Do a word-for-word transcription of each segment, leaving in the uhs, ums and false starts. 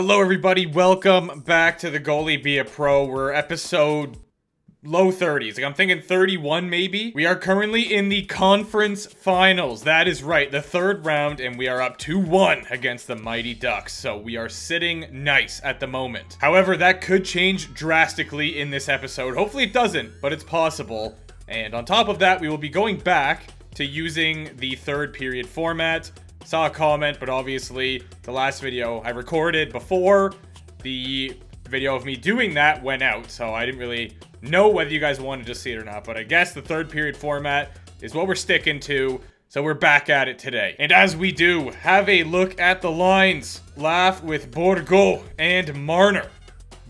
Hello, everybody. Welcome back to the Goalie Be a Pro. We're episode low thirties. Like, I'm thinking thirty-one, maybe. We are currently in the conference finals. That is right. The third round, and we are up two one against the Mighty Ducks. So we are sitting nice at the moment. However, that could change drastically in this episode. Hopefully it doesn't, but it's possible. And on top of that, we will be going back to using the third period format. Saw a comment, but obviously the last video I recorded before the video of me doing that went out, so I didn't really know whether you guys wanted to see it or not, but I guess the third period format is what we're sticking to, so we're back at it today. And as we do, have a look at the lines. Laugh with Borgo and Marner.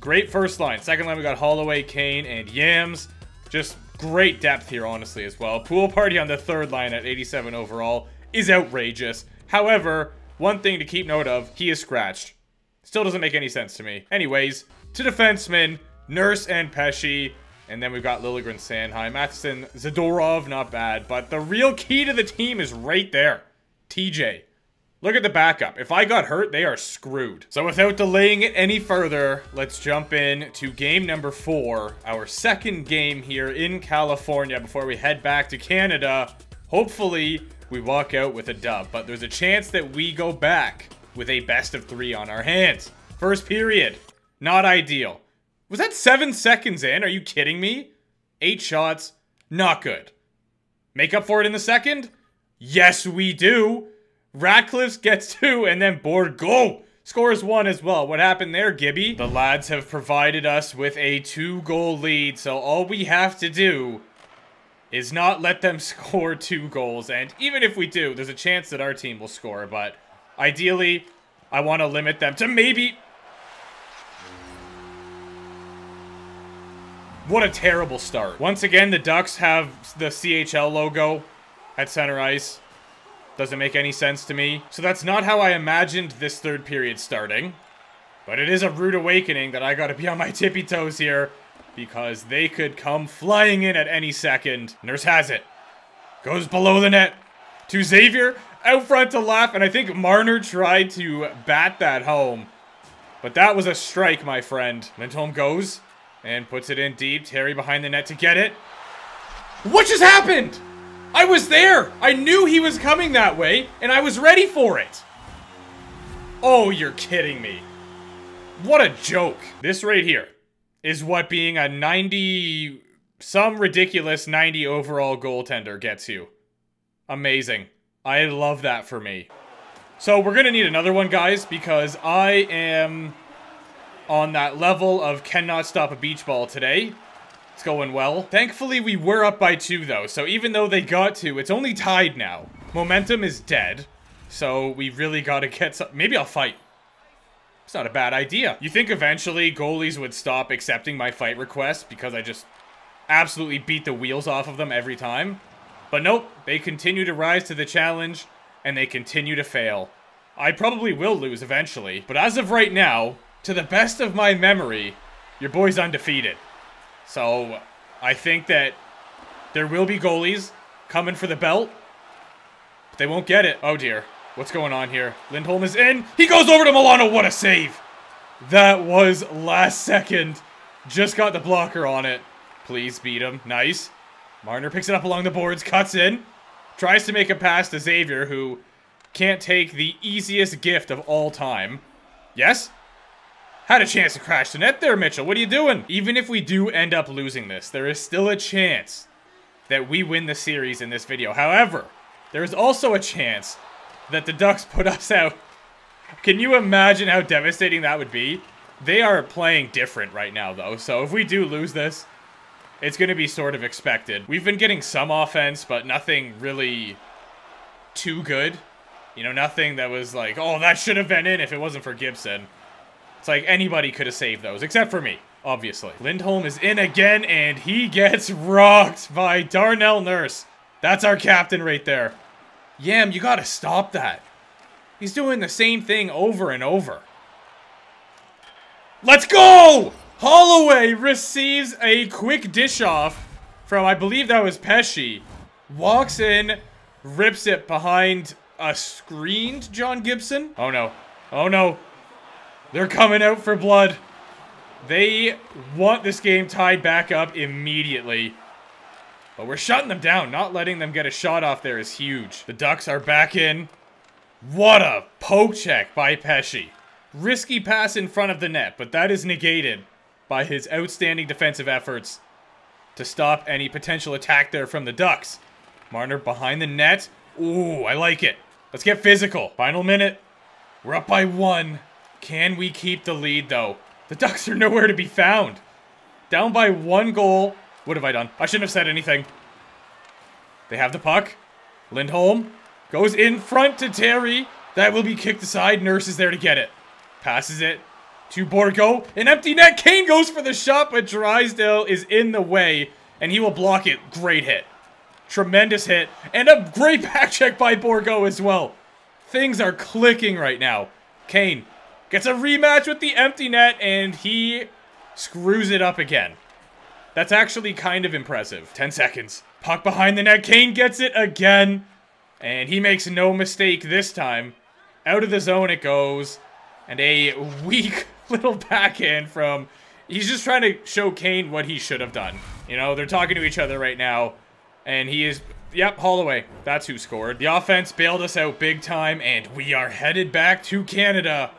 Great first line. Second line, we got Holloway, Kane, and Yams. Just great depth here, honestly, as well. Pool Party on the third line at eighty-seven overall is outrageous. However, one thing to keep note of, he is scratched. Still doesn't make any sense to me. Anyways, to defensemen, Nurse and Pesci, and then we've got Lilligren, Sandheim, Matheson, Zadorov, not bad, but the real key to the team is right there. T J. Look at the backup. If I got hurt, they are screwed. So without delaying it any further, let's jump in to game number four, our second game here in California before we head back to Canada. Hopefully we walk out with a dub, but there's a chance that we go back with a best of three on our hands. First period, not ideal. Was that seven seconds in? Are you kidding me? Eight shots, not good. Make up for it in the second? Yes, we do. Ratcliffe gets two, and then Borgo scores one as well. What happened there, Gibby? The lads have provided us with a two-goal lead, so all we have to do is not let them score two goals. And even if we do, there's a chance that our team will score. But ideally, I want to limit them to maybe... What a terrible start. Once again, the Ducks have the C H L logo at center ice. Doesn't make any sense to me. So that's not how I imagined this third period starting. But it is a rude awakening that I got to be on my tippy toes here, because they could come flying in at any second. Nurse has it. Goes below the net to Xavier. Out front to Laugh, and I think Marner tried to bat that home. But that was a strike, my friend. Lindholm goes and puts it in deep. Terry behind the net to get it. What just happened? I was there. I knew he was coming that way, and I was ready for it. Oh, you're kidding me. What a joke. This right here is what being a ninety, some ridiculous ninety overall goaltender gets you. Amazing. I love that for me. So we're gonna need another one, guys, because I am on that level of cannot stop a beach ball today. It's going well. Thankfully, we were up by two, though, so even though they got two, it's only tied now. Momentum is dead, so we really gotta get some... Maybe I'll fight. It's not a bad idea. You think eventually goalies would stop accepting my fight requests because I just absolutely beat the wheels off of them every time? But nope, they continue to rise to the challenge and they continue to fail. I probably will lose eventually, but as of right now, to the best of my memory, your boy's undefeated. So I think that there will be goalies coming for the belt, but they won't get it. Oh dear. What's going on here? Lindholm is in. He goes over to Milano. What a save. That was last second. Just got the blocker on it. Please beat him. Nice. Marner picks it up along the boards. Cuts in. Tries to make a pass to Xavier, who can't take the easiest gift of all time. Yes? Had a chance to crash the net there, Mitchell. What are you doing? Even if we do end up losing this, there is still a chance that we win the series in this video. However, there is also a chance that the Ducks put us out. Can you imagine how devastating that would be? They are playing different right now, though. So if we do lose this, it's going to be sort of expected. We've been getting some offense, but nothing really too good. You know, nothing that was like, oh, that should have been in if it wasn't for Gibson. It's like anybody could have saved those, except for me, obviously. Lindholm is in again, and he gets rocked by Darnell Nurse. That's our captain right there. Yam, you gotta stop that. He's doing the same thing over and over. Let's go! Holloway receives a quick dish off from, I believe that was Pesci. Walks in, rips it behind a screened John Gibson. Oh no. Oh no. They're coming out for blood. They want this game tied back up immediately. But we're shutting them down. Not letting them get a shot off there is huge. The Ducks are back in. What a poke check by Pesci. Risky pass in front of the net, but that is negated by his outstanding defensive efforts to stop any potential attack there from the Ducks. Marner behind the net. Ooh, I like it. Let's get physical. Final minute. We're up by one. Can we keep the lead, though? The Ducks are nowhere to be found. Down by one goal. What have I done? I shouldn't have said anything. They have the puck. Lindholm goes in front to Terry. That will be kicked aside. Nurse is there to get it. Passes it to Borgo. An empty net. Kane goes for the shot, but Drysdale is in the way, and he will block it. Great hit. Tremendous hit. And a great back check by Borgo as well. Things are clicking right now. Kane gets a rematch with the empty net, and he screws it up again. That's actually kind of impressive. ten seconds. Puck behind the net. Kane gets it again. And he makes no mistake this time. Out of the zone it goes. And a weak little backhand from... He's just trying to show Kane what he should have done. You know, they're talking to each other right now. And he is... Yep, Holloway. That's who scored. The offense bailed us out big time. And we are headed back to Canada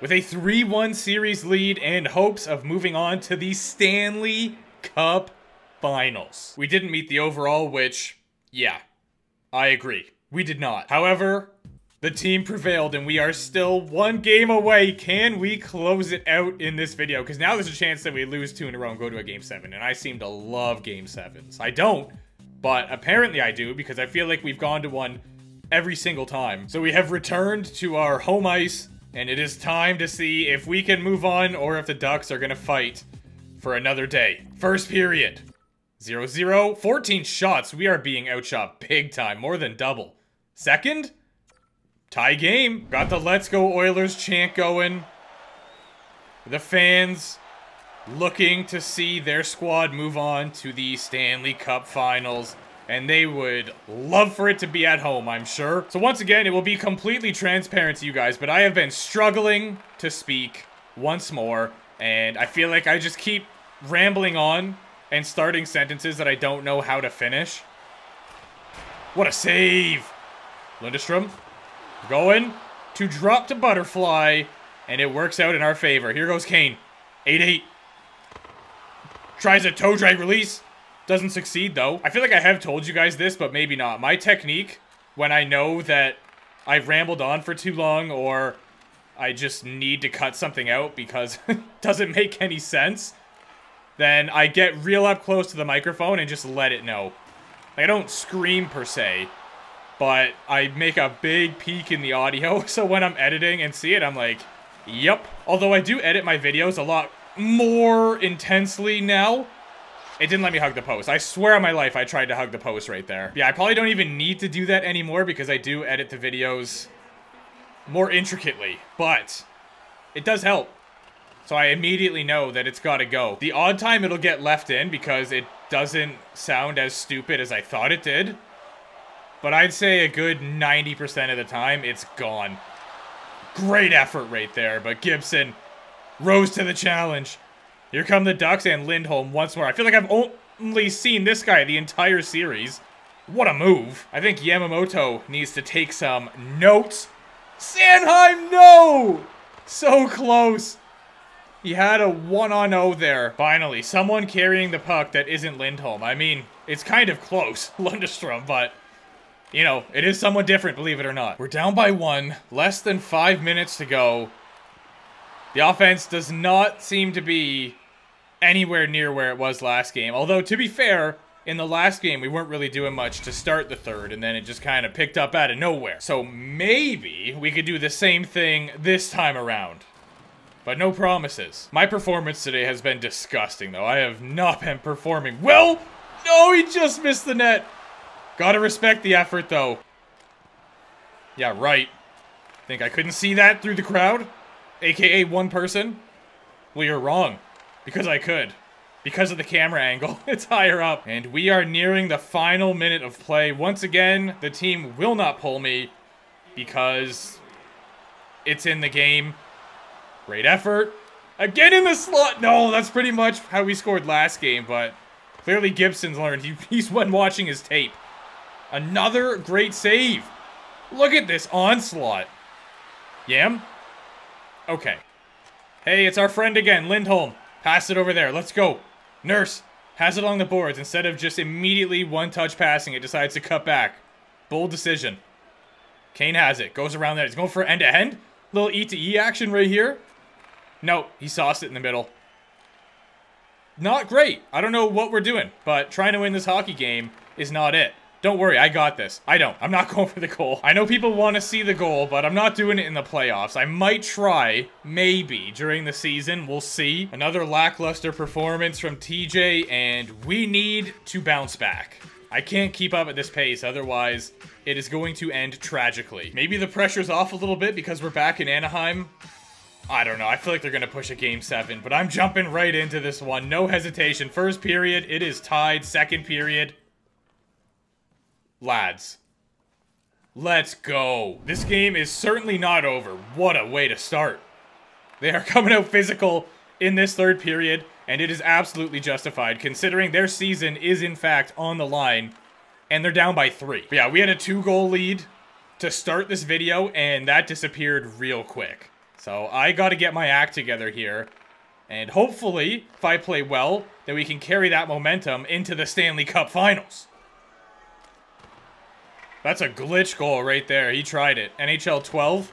with a three one series lead and hopes of moving on to the Stanley Cup Finals. We didn't meet the overall, which... Yeah. I agree. We did not. However... The team prevailed, and we are still one game away. Can we close it out in this video? Because now there's a chance that we lose two in a row and go to a Game seven, and I seem to love Game sevens. I don't, but apparently I do, because I feel like we've gone to one every single time. So we have returned to our home ice, and it is time to see if we can move on or if the Ducks are going to fight for another day. First period. zero zero. fourteen shots. We are being outshot big time. More than double. Second? Tie game. Got the Let's Go Oilers chant going. The fans looking to see their squad move on to the Stanley Cup Finals. And they would love for it to be at home, I'm sure. So once again, it will be completely transparent to you guys, but I have been struggling to speak once more. And I feel like I just keep rambling on and starting sentences that I don't know how to finish. What a save. Lundestrom. Going to drop to butterfly, and it works out in our favor. Here goes Kane. eight eight. Tries a toe drag release. Doesn't succeed, though. I feel like I have told you guys this, but maybe not. My technique, when I know that I've rambled on for too long, or I just need to cut something out because it doesn't make any sense, then I get real up close to the microphone and just let it know. Like, I don't scream, per se. But I make a big peak in the audio, so when I'm editing and see it, I'm like, yep. Although I do edit my videos a lot more intensely now. It didn't let me hug the post. I swear on my life I tried to hug the post right there. Yeah, I probably don't even need to do that anymore because I do edit the videos more intricately. But it does help. So I immediately know that it's gotta go. The odd time it'll get left in because it doesn't sound as stupid as I thought it did. But I'd say a good ninety percent of the time, it's gone. Great effort right there, but Gibson rose to the challenge. Here come the Ducks and Lindholm once more. I feel like I've only seen this guy the entire series. What a move. I think Yamamoto needs to take some notes. Sandheim, no! So close. He had a one on zero there. Finally, someone carrying the puck that isn't Lindholm. I mean, it's kind of close, Lundestrom, but... You know, it is somewhat different, believe it or not. We're down by one. Less than five minutes to go. The offense does not seem to be anywhere near where it was last game. Although, to be fair, in the last game, we weren't really doing much to start the third. And then it just kind of picked up out of nowhere. So maybe we could do the same thing this time around. But no promises. My performance today has been disgusting, though. I have not been performing well. No, he just missed the net. Gotta respect the effort, though. Yeah, right. Think I couldn't see that through the crowd? A K A one person? Well, you're wrong. Because I could. Because of the camera angle. It's higher up. And we are nearing the final minute of play. Once again, the team will not pull me. Because it's in the game. Great effort. Again in the slot. No, that's pretty much how we scored last game, but clearly Gibson's learned. He, he's been watching his tape. Another great save. Look at this onslaught. Yam? Okay. Hey, it's our friend again, Lindholm. Pass it over there. Let's go. Nurse has it along the boards. Instead of just immediately one-touch passing, it decides to cut back. Bold decision. Kane has it. Goes around there. He's going for end-to-end. Little E-to-E action right here. No, he sauced it in the middle. Not great. I don't know what we're doing, but trying to win this hockey game is not it. Don't worry, I got this. I don't. I'm not going for the goal. I know people want to see the goal, but I'm not doing it in the playoffs. I might try, maybe, during the season. We'll see. Another lackluster performance from T J, and we need to bounce back. I can't keep up at this pace, otherwise it is going to end tragically. Maybe the pressure's off a little bit because we're back in Anaheim. I don't know. I feel like they're going to push a game seven, but I'm jumping right into this one. No hesitation. First period, it is tied. Second period... Lads, let's go. This game is certainly not over. What a way to start. They are coming out physical in this third period, and it is absolutely justified considering their season is in fact on the line, and they're down by three. But yeah, we had a two-goal lead to start this video, and that disappeared real quick. So I got to get my act together here, and hopefully, if I play well, then we can carry that momentum into the Stanley Cup Finals. That's a glitch goal right there. He tried it. N H L twelve.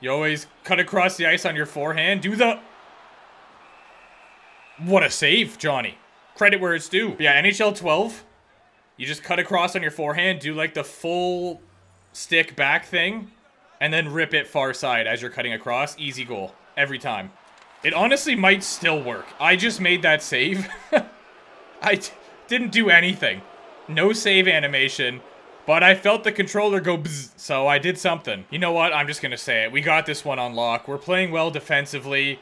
You always cut across the ice on your forehand. Do the... What a save, Johnny. Credit where it's due. But yeah, N H L twelve. You just cut across on your forehand. Do like the full stick back thing. And then rip it far side as you're cutting across. Easy goal. Every time. It honestly might still work. I just made that save. I t- didn't do anything. No save animation. But I felt the controller go bzzz, so I did something. You know what? I'm just going to say it. We got this one on lock. We're playing well defensively.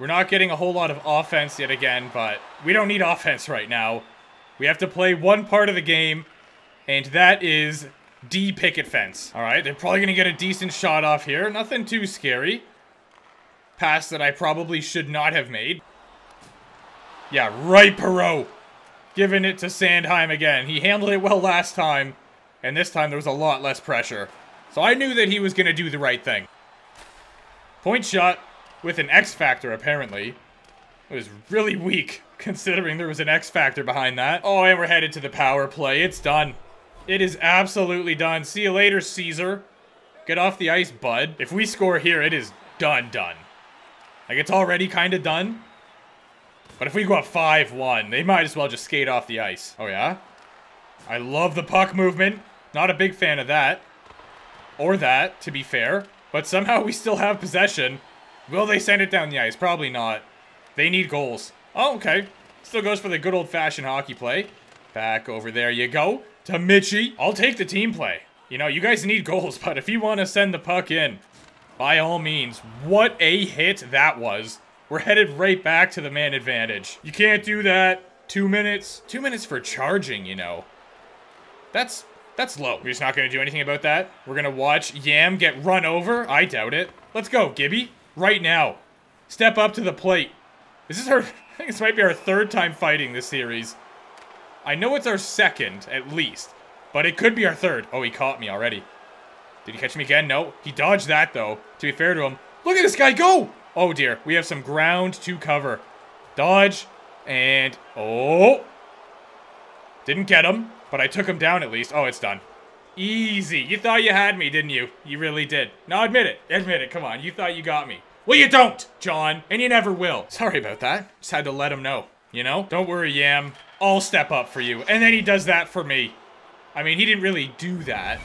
We're not getting a whole lot of offense yet again, but we don't need offense right now. We have to play one part of the game, and that is D picket fence. All right, they're probably going to get a decent shot off here. Nothing too scary. Pass that I probably should not have made. Yeah, right, Perot. Giving it to Sandheim again. He handled it well last time. And this time there was a lot less pressure. So I knew that he was going to do the right thing. Point shot with an X factor, apparently. It was really weak, considering there was an X factor behind that. Oh, and we're headed to the power play. It's done. It is absolutely done. See you later, Caesar. Get off the ice, bud. If we score here, it is done, done. Like, it's already kind of done. But if we go up five one, they might as well just skate off the ice. Oh, yeah? I love the puck movement. Not a big fan of that. Or that, to be fair. But somehow we still have possession. Will they send it down the ice? Probably not. They need goals. Oh, okay. Still goes for the good old-fashioned hockey play. Back over there you go. To Mitchie. I'll take the team play. You know, you guys need goals, but if you want to send the puck in, by all means. What a hit that was. We're headed right back to the man advantage. You can't do that. Two minutes. Two minutes for charging, you know. That's that's low. We're just not going to do anything about that. We're going to watch Yam get run over. I doubt it. Let's go, Gibby. Right now. Step up to the plate. This is our... I think this might be our third time fighting this series. I know it's our second, at least. But it could be our third. Oh, he caught me already. Did he catch me again? No. He dodged that, though. To be fair to him. Look at this guy go! Oh, dear. We have some ground to cover. Dodge. And... Oh! Didn't get him, but I took him down at least. Oh, it's done. Easy. You thought you had me, didn't you? You really did. Now, admit it. Admit it. Come on. You thought you got me. Well, you don't, John. And you never will. Sorry about that. Just had to let him know. You know? Don't worry, Yam. I'll step up for you. And then he does that for me. I mean, he didn't really do that,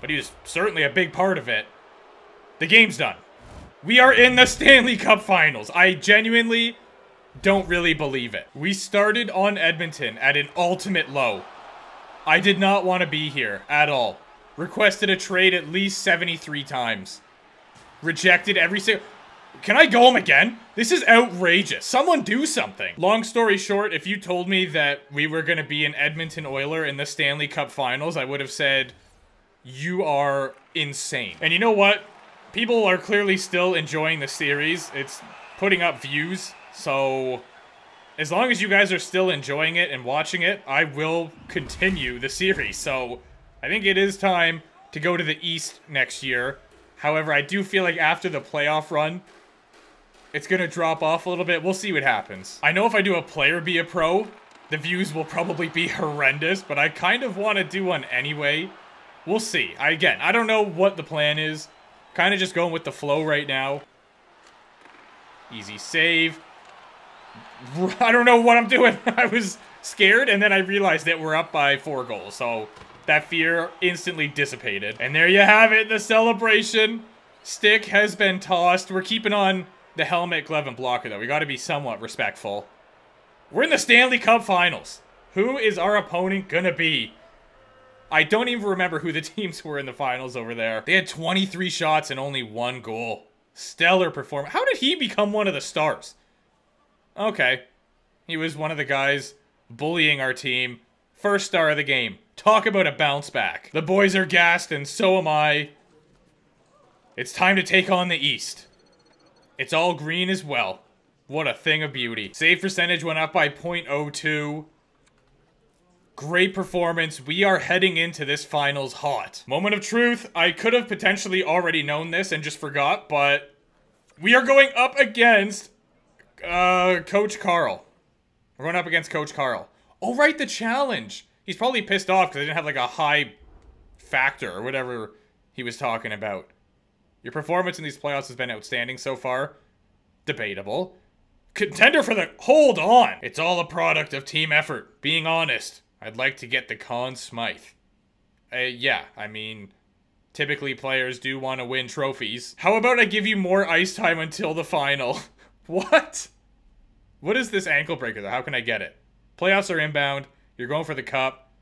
but he was certainly a big part of it. The game's done. We are in the Stanley Cup Finals. I genuinely don't really believe it. We started on Edmonton at an ultimate low. I did not want to be here at all. Requested a trade at least seventy-three times. Rejected every single... Can I go home again? This is outrageous. Someone do something. Long story short, if you told me that we were going to be an Edmonton Oiler in the Stanley Cup Finals, I would have said, you are insane. And you know what? people are clearly still enjoying the series. It's putting up views, so as long as you guys are still enjoying it and watching it, I will continue the series. So I think it is time to go to the East next year. However, I do feel like after the playoff run, it's going to drop off a little bit. We'll see what happens. I know if I do a player be a pro, the views will probably be horrendous, but I kind of want to do one anyway. We'll see. I, again, I don't know what the plan is. Kind of just going with the flow right now. Easy save. I don't know what I'm doing. I was scared, and then I realized that we're up by four goals. So that fear instantly dissipated. And there you have it. The celebration stick has been tossed. We're keeping on the helmet, glove, and blocker, though. We got to be somewhat respectful. We're in the Stanley Cup Finals. Who is our opponent going to be? I don't even remember who the teams were in the finals over there. They had twenty-three shots and only one goal. Stellar performance. How did he become one of the stars? Okay. He was one of the guys bullying our team. First star of the game. Talk about a bounce back. The boys are gassed, and so am I. It's time to take on the East. It's all green as well. What a thing of beauty. Save percentage went up by point oh two. Great performance. We are heading into this finals hot. Moment of truth. I could have potentially already known this and just forgot, but we are going up against uh, Coach Carl. We're going up against Coach Carl. Oh, right, the challenge. He's probably pissed off because I didn't have like a high factor or whatever he was talking about. Your performance in these playoffs has been outstanding so far. Debatable. Contender for the... Hold on! It's all a product of team effort. Being honest, I'd like to get the Conn Smythe. Uh, yeah, I mean, typically players do want to win trophies. How about I give you more ice time until the final? What? What is this ankle breaker, though? How can I get it? Playoffs are inbound. You're going for the cup.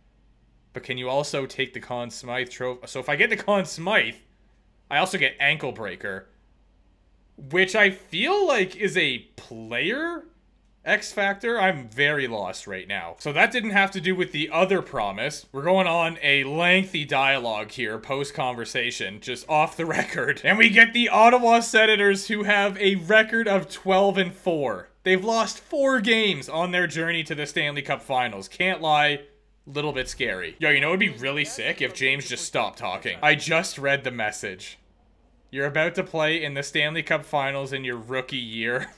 But can you also take the Conn Smythe trophy? So if I get the Conn Smythe, I also get ankle breaker, which I feel like is a player X factor. I'm very lost right now. So that didn't have to do with the other promise. We're going on a lengthy dialogue here, post conversation, just off the record. And we get the Ottawa Senators, who have a record of twelve and four. They've lost four games on their journey to the Stanley Cup Finals. Can't lie. Little bit scary. Yo, you know, it'd be really sick if James just stopped talking. I just read the message. You're about to play in the Stanley Cup Finals in your rookie year.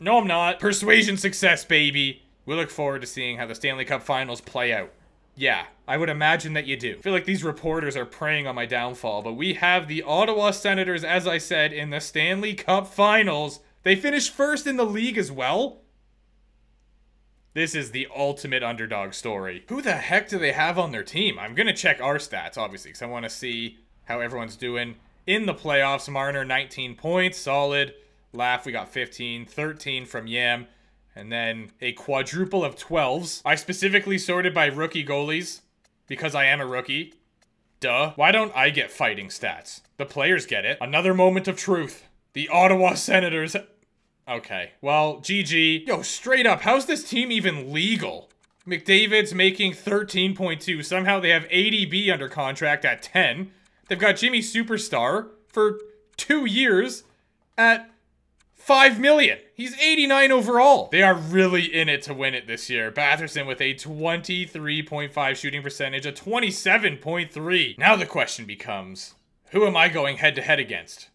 No, I'm not. Persuasion success, baby. We look forward to seeing how the Stanley Cup Finals play out. Yeah, I would imagine that you do. I feel like these reporters are preying on my downfall, but we have the Ottawa Senators, as I said, in the Stanley Cup Finals. They finished first in the league as well. This is the ultimate underdog story. Who the heck do they have on their team? I'm going to check our stats, obviously, because I want to see how everyone's doing in the playoffs. Marner, nineteen points. Solid. Laugh, we got fifteen. thirteen from Yam. And then a quadruple of twelves. I specifically sorted by rookie goalies because I am a rookie. Duh. Why don't I get fighting stats? The players get it. Another moment of truth. The Ottawa Senators... Okay, well, G G. Yo, straight up, how's this team even legal? McDavid's making thirteen point two. Somehow they have A D B under contract at ten. They've got Jimmy Superstar for two years at five million. He's eighty-nine overall. They are really in it to win it this year. Batherson with a twenty-three point five shooting percentage, a twenty-seven point three. Now the question becomes, who am I going head-to-head against?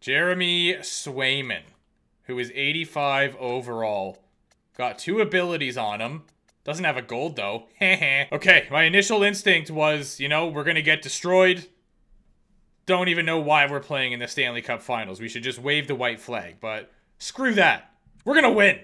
Jeremy Swayman, who is eighty-five overall. Got two abilities on him. Doesn't have a gold, though. Okay, my initial instinct was, you know, we're going to get destroyed. Don't even know why we're playing in the Stanley Cup Finals. We should just wave the white flag, but screw that. We're going to win.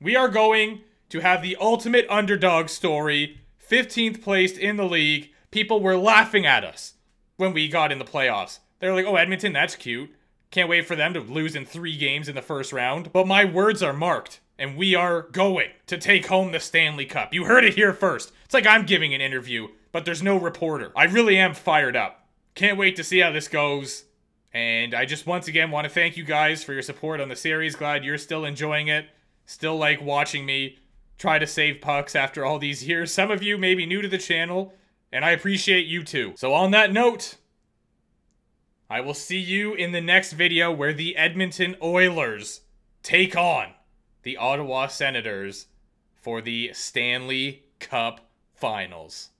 We are going to have the ultimate underdog story. fifteenth placed in the league. People were laughing at us when we got in the playoffs. They're like, oh, Edmonton, that's cute. Can't wait for them to lose in three games in the first round. But my words are marked, and we are going to take home the Stanley Cup. You heard it here first. It's like I'm giving an interview, but there's no reporter. I really am fired up. Can't wait to see how this goes. And I just once again want to thank you guys for your support on the series. Glad you're still enjoying it. Still like watching me try to save pucks after all these years. Some of you may be new to the channel, and I appreciate you too. So on that note... I will see you in the next video where the Edmonton Oilers take on the Ottawa Senators for the Stanley Cup Finals.